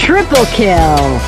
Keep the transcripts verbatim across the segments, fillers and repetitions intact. Triple kill!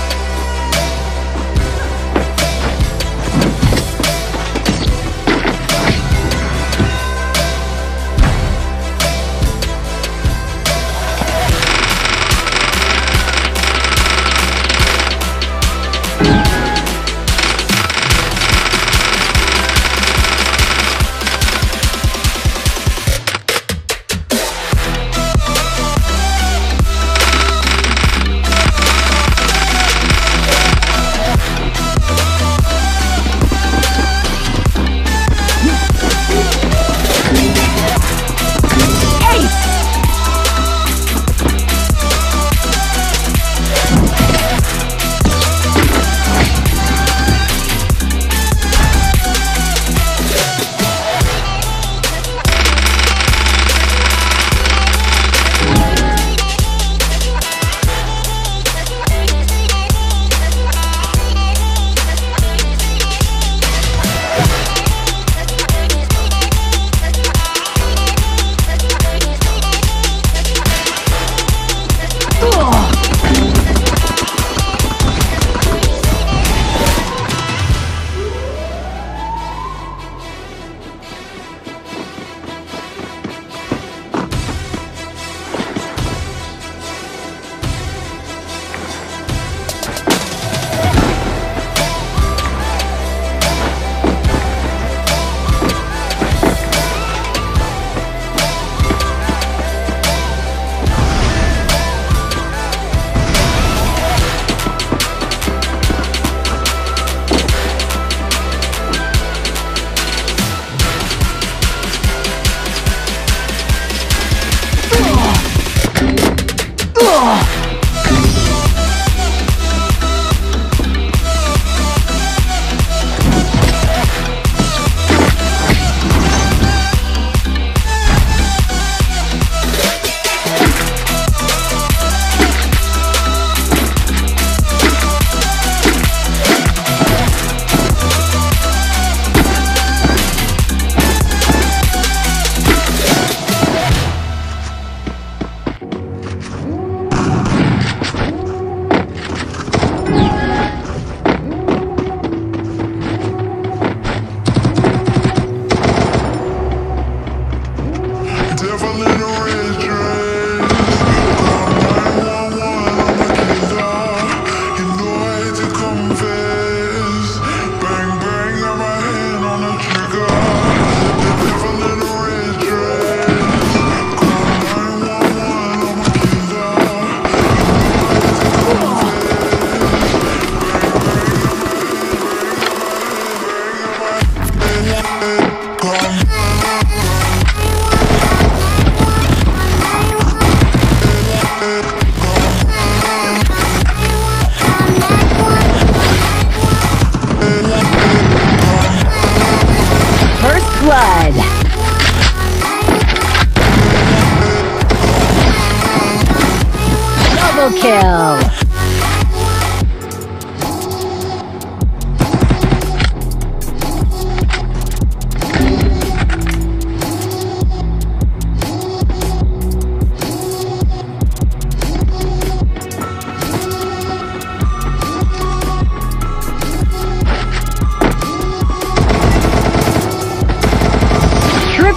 Kill.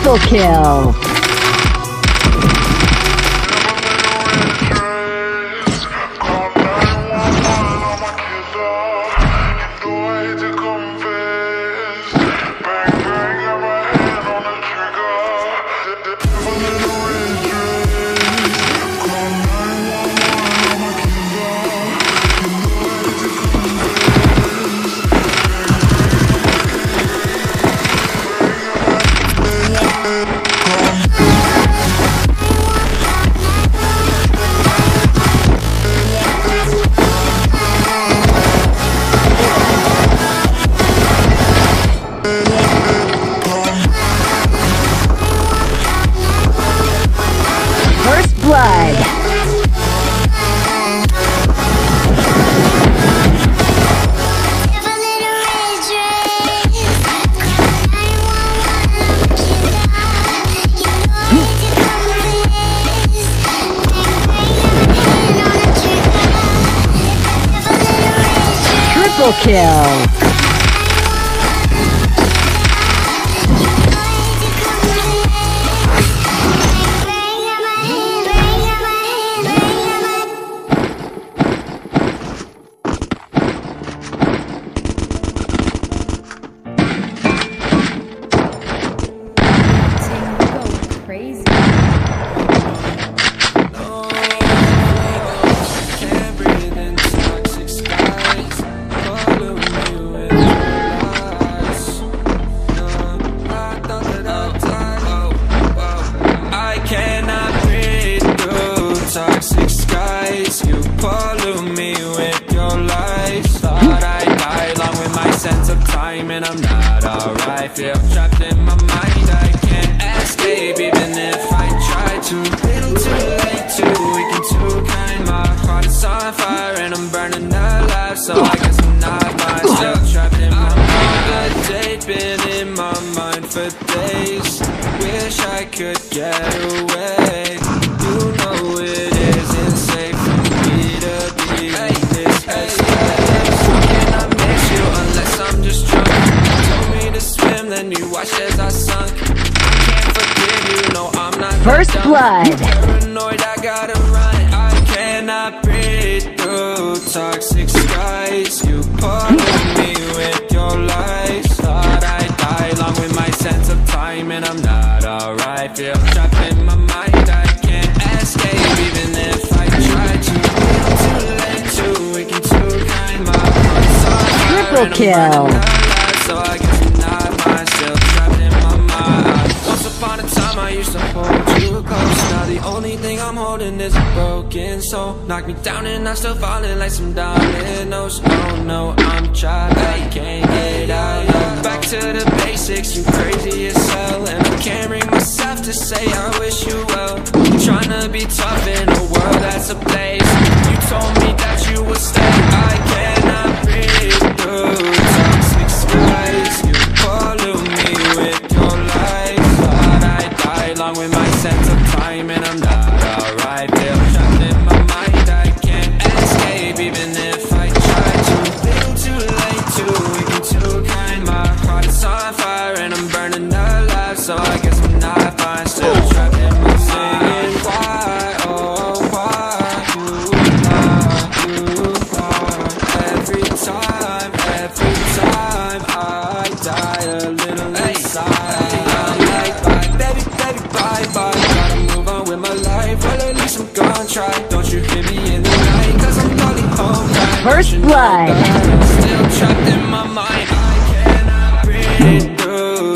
Triple kill. Come Triple kill. And I'm not alright, feel trapped in my mind, I can't escape even if I try to. Little too late, too weak and too kind, my heart is on fire and I'm burning alive. So I guess I'm not myself, trapped in my mind. The date been in my mind for days, wish I could get away. You know it isn't safe for me to be like this, and I miss you unless I'm just trying. Then you watched as I sunk. I can't forgive you, no, I'm not first blood. Paranoid, I gotta run. I cannot breathe through toxic skies. You parted me with your lies. Thought I died along with my sense of time, and I'm not alright. Feel trapped in my mind, I can't escape even if I try to. Too late, too weak and too kind. My heart's on fire. Triple kill. So I guess I'm not myself, trapped in my mind. Once upon a time I used to hold you close, now the only thing I'm holding is a broken soul. Knock me down and I'm still falling like some dominoes. Oh no, I'm trapped, I can't get out. Back to the basics, you crazy as hell, and I can't bring myself to say I wish you well. I'm trying to be tough in a world that's a place. You told me that you would stay. I cannot breathe through toxic skies. With my sense of time, and I'm not alright. Feel trapped in my mind, I can't escape even if I try to. Little too late, too weak and too kind. My heart is on fire and I'm burning alive. So I guess I'm not fine, still trapped in my mind. Why, oh why, you are, you are. Every time, every time I die a little inside. Don't you hear me in the night, cause I'm calling home. First blood. Still trapped in my mind, I cannot breathe through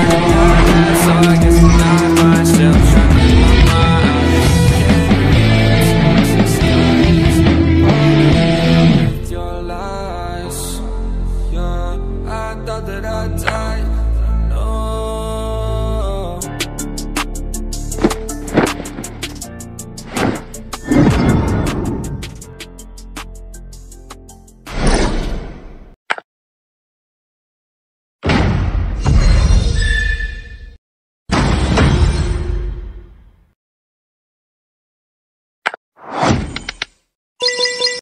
kill.